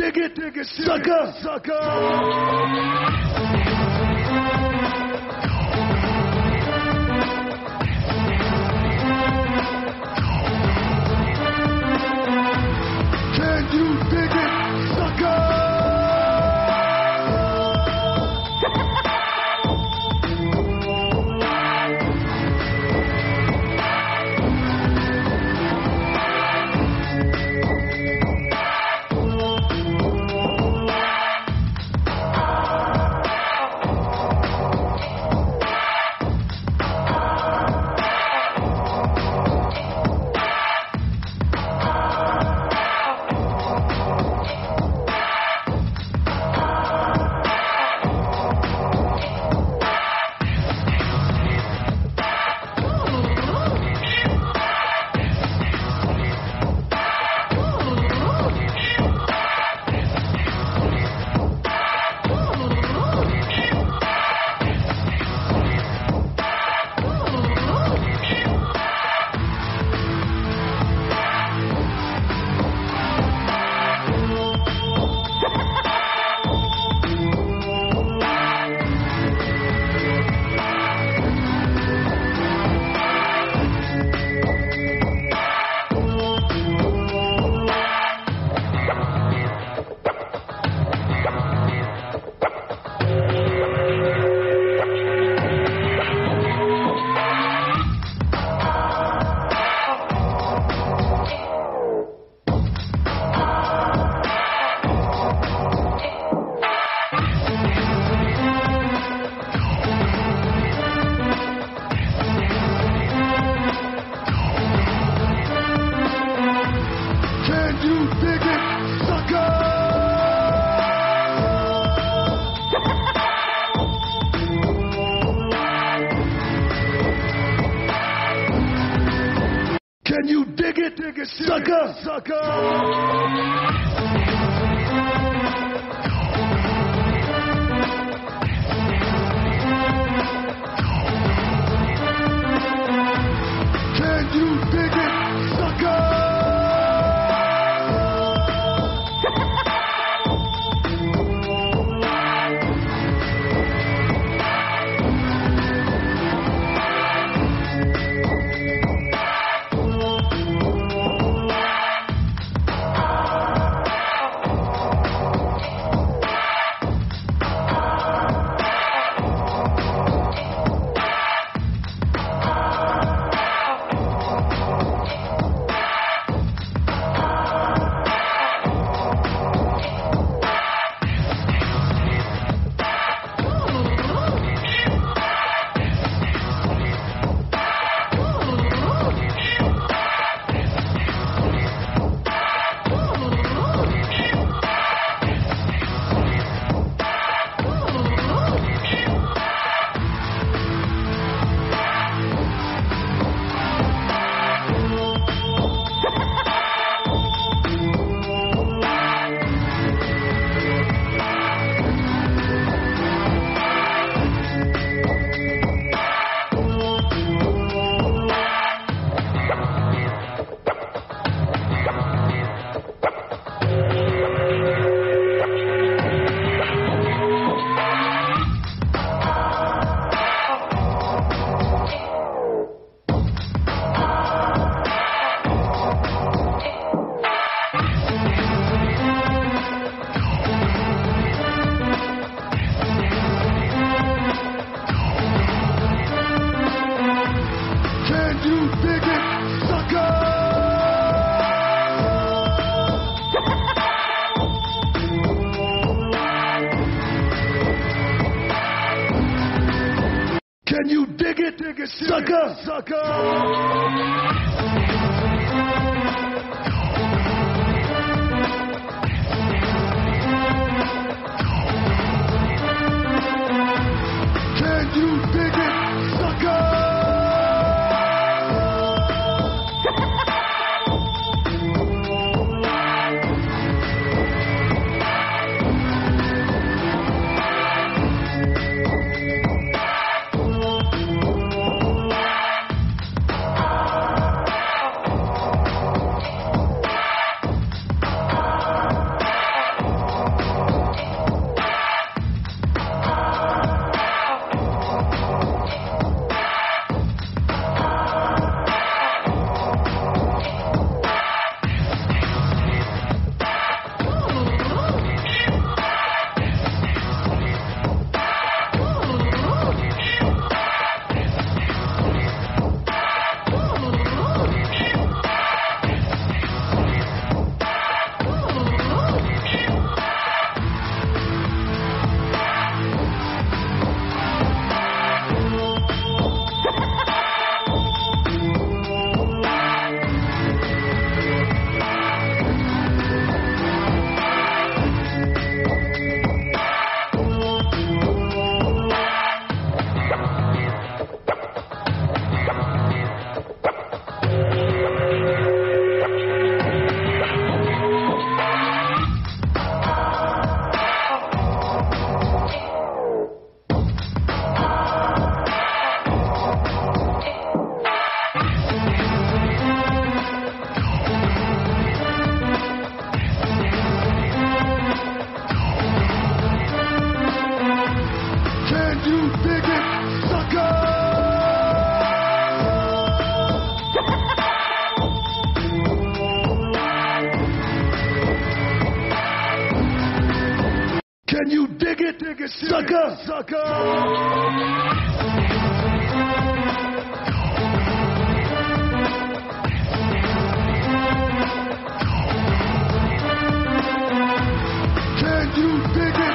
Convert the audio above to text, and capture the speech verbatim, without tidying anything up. Dig it, dig it, sucker, sucker. Can you dig it, dig it, sucker, sucker? Can you dig it, dig it, sucker, sucker? take it serious. Sucker. Sucker. You dig it?